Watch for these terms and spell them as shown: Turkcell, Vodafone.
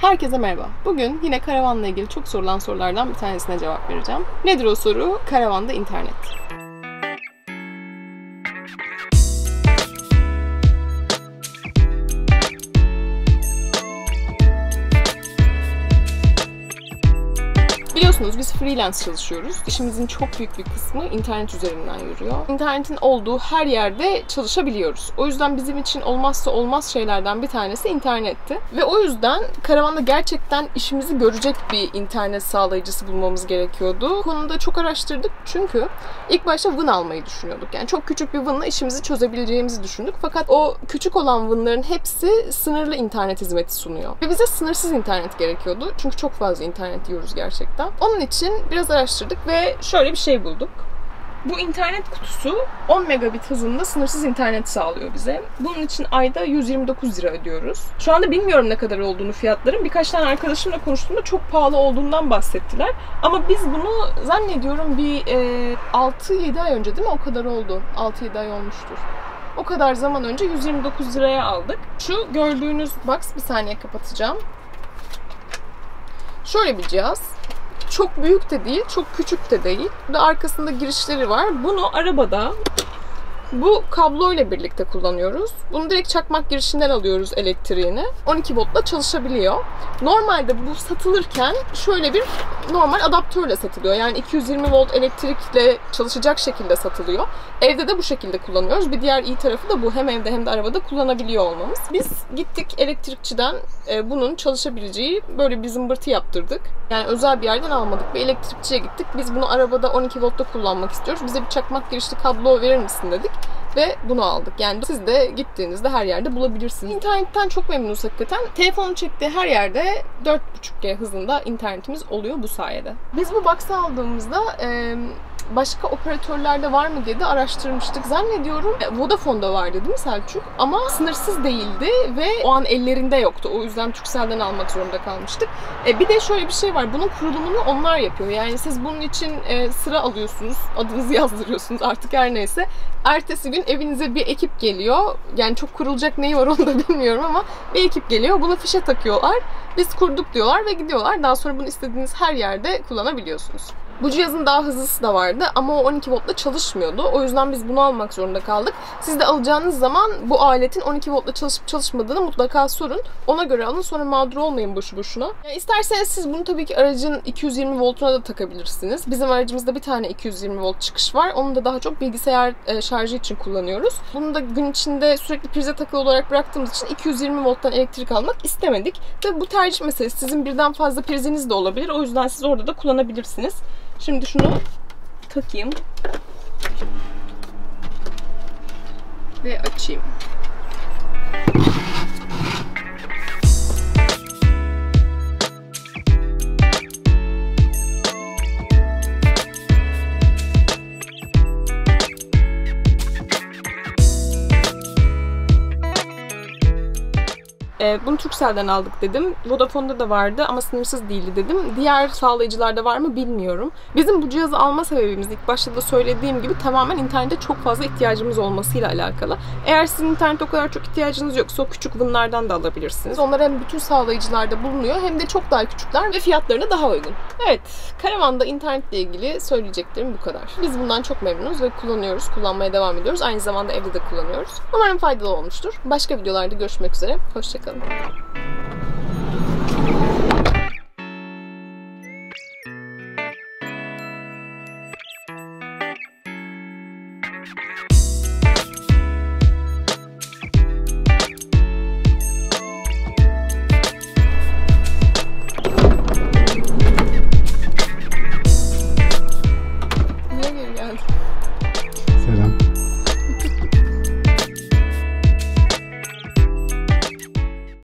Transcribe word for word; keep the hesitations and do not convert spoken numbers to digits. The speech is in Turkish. Herkese merhaba. Bugün yine karavanla ilgili çok sorulan sorulardan bir tanesine cevap vereceğim. Nedir o soru? Karavanda internet. Biliyorsunuz biz freelance çalışıyoruz. İşimizin çok büyük bir kısmı internet üzerinden yürüyor. İnternetin olduğu her yerde çalışabiliyoruz. O yüzden bizim için olmazsa olmaz şeylerden bir tanesi internetti. Ve o yüzden karavanda gerçekten işimizi görecek bir internet sağlayıcısı bulmamız gerekiyordu. Bu konuda çok araştırdık çünkü ilk başta Vın almayı düşünüyorduk. Yani çok küçük bir Vın'la işimizi çözebileceğimizi düşündük. Fakat o küçük olan Vın'ların hepsi sınırlı internet hizmeti sunuyor. Ve bize sınırsız internet gerekiyordu. Çünkü çok fazla internet yiyoruz gerçekten. Onun için biraz araştırdık ve şöyle bir şey bulduk. Bu internet kutusu on megabit hızında sınırsız internet sağlıyor bize. Bunun için ayda yüz yirmi dokuz lira ödüyoruz. Şu anda bilmiyorum ne kadar olduğunu fiyatların. Birkaç tane arkadaşımla konuştuğumda çok pahalı olduğundan bahsettiler. Ama biz bunu zannediyorum bir e, altı yedi ay önce değil mi? O kadar oldu. altı yedi ay olmuştur. O kadar zaman önce yüz yirmi dokuz liraya aldık. Şu gördüğünüz box, bir saniye kapatacağım. Şöyle bir cihaz. Çok büyük de değil, çok küçük de değil. Burada arkasında girişleri var. Bunu arabada bu kablo ile birlikte kullanıyoruz. Bunu direkt çakmak girişinden alıyoruz elektriğini. on iki voltla çalışabiliyor. Normalde bu satılırken şöyle bir normal adaptörle satılıyor. Yani iki yüz yirmi volt elektrikle çalışacak şekilde satılıyor. Evde de bu şekilde kullanıyoruz. Bir diğer iyi tarafı da bu. Hem evde hem de arabada kullanabiliyor olmamız. Biz gittik elektrikçiden bunun çalışabileceği böyle bir zımbırtı yaptırdık. Yani özel bir yerden almadık. Bir elektrikçiye gittik. Biz bunu arabada on iki voltta kullanmak istiyoruz. Bize bir çakmak girişli kablo verir misin dedik. Ve bunu aldık. Yani siz de gittiğinizde her yerde bulabilirsiniz. İnternetten çok memnunuz hakikaten. Telefonu çektiği her yerde dört buçuk G hızında internetimiz oluyor bu sayede. Biz bu box'ı aldığımızda e başka operatörlerde var mı diye de araştırmıştık. Zannediyorum Vodafone'da vardı değil mi Selçuk? Ama sınırsız değildi ve o an ellerinde yoktu. O yüzden Turkcell'den almak zorunda kalmıştık. Bir de şöyle bir şey var. Bunun kurulumunu onlar yapıyor. Yani siz bunun için sıra alıyorsunuz. Adınızı yazdırıyorsunuz artık her neyse. Ertesi gün evinize bir ekip geliyor. Yani çok kurulacak neyi var onu da bilmiyorum ama bir ekip geliyor. Buna fişe takıyorlar. Biz kurduk diyorlar ve gidiyorlar. Daha sonra bunu istediğiniz her yerde kullanabiliyorsunuz. Bu cihazın daha hızlısı da vardı ama o on iki voltla çalışmıyordu. O yüzden biz bunu almak zorunda kaldık. Siz de alacağınız zaman bu aletin on iki voltla çalışıp çalışmadığını mutlaka sorun. Ona göre alın, sonra mağdur olmayın boşu boşuna. Yani isterseniz siz bunu tabii ki aracın iki yüz yirmi voltuna da takabilirsiniz. Bizim aracımızda bir tane iki yüz yirmi volt çıkış var. Onu da daha çok bilgisayar şarjı için kullanıyoruz. Bunu da gün içinde sürekli prize takılı olarak bıraktığımız için iki yüz yirmi volttan elektrik almak istemedik. Tabii bu tercih meselesi. Sizin birden fazla priziniz de olabilir. O yüzden siz orada da kullanabilirsiniz. Şimdi şunu takayım ve açayım. Bunu Turkcell'den aldık dedim. Vodafone'da da vardı ama sınırsız değildi dedim. Diğer sağlayıcılarda var mı bilmiyorum. Bizim bu cihazı alma sebebimiz ilk başta da söylediğim gibi tamamen internete çok fazla ihtiyacımız olmasıyla alakalı. Eğer sizin internete o kadar çok ihtiyacınız yoksa o küçük bunlardan da alabilirsiniz. Onlar hem bütün sağlayıcılarda bulunuyor hem de çok daha küçükler ve fiyatlarına daha uygun. Evet, karavanda internetle ilgili söyleyeceklerim bu kadar. Biz bundan çok memnunuz ve kullanıyoruz, kullanmaya devam ediyoruz. Aynı zamanda evde de kullanıyoruz. Umarım faydalı olmuştur. Başka videolarda görüşmek üzere. Hoşça kalın. Niye geri geldin?